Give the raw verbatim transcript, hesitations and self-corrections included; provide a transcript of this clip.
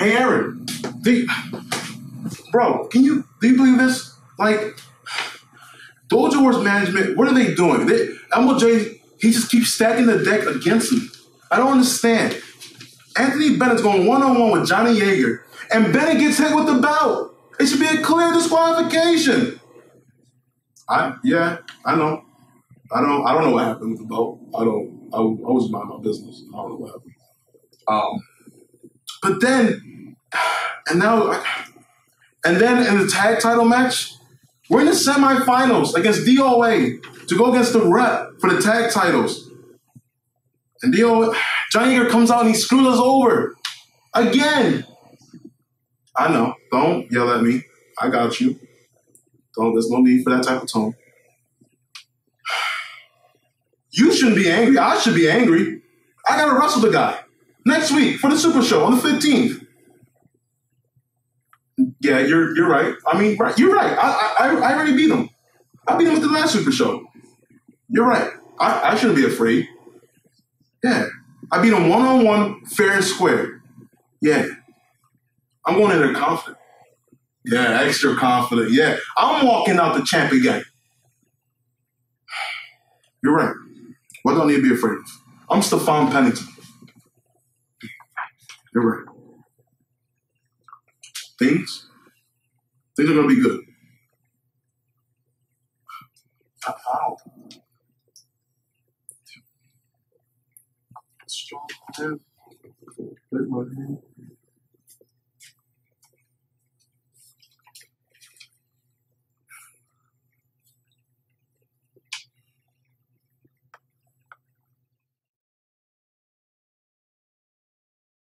Hey, Aaron, the, bro, can you, do you believe this? Like, Dojo Wars management, what are they doing? They, Elmo J, he just keeps stacking the deck against me. I don't understand. Anthony Bennett's going one-on-one with Johnny Jäger, and Bennett gets hit with the belt. It should be a clear disqualification. I, yeah, I know. I don't, I don't know what happened with the belt. I don't, I, I was minding my business. I don't know what happened. Um, but then, and now, and then in the tag title match, we're in the semifinals against D O A to go against the rep for the tag titles. And D O A, Johnny Jäger comes out and he screws us over again. I know. Don't yell at me. I got you. Don't. There's no need for that type of tone. You shouldn't be angry. I should be angry. I got to wrestle the guy next week for the Super Show on the fifteenth. Yeah, you're you're right. I mean, right, you're right. I, I I already beat him. I beat him at the last Super Show. You're right. I, I shouldn't be afraid. Yeah. I beat him one-on-one, fair and square. Yeah. I'm going in there confident. Yeah, extra confident. Yeah. I'm walking out the champion game. You're right. What do I need to be afraid of? I'm Stefan Pennington. You're right. Things? Things are going to be good. I don't know. Strong hand. Big one hand.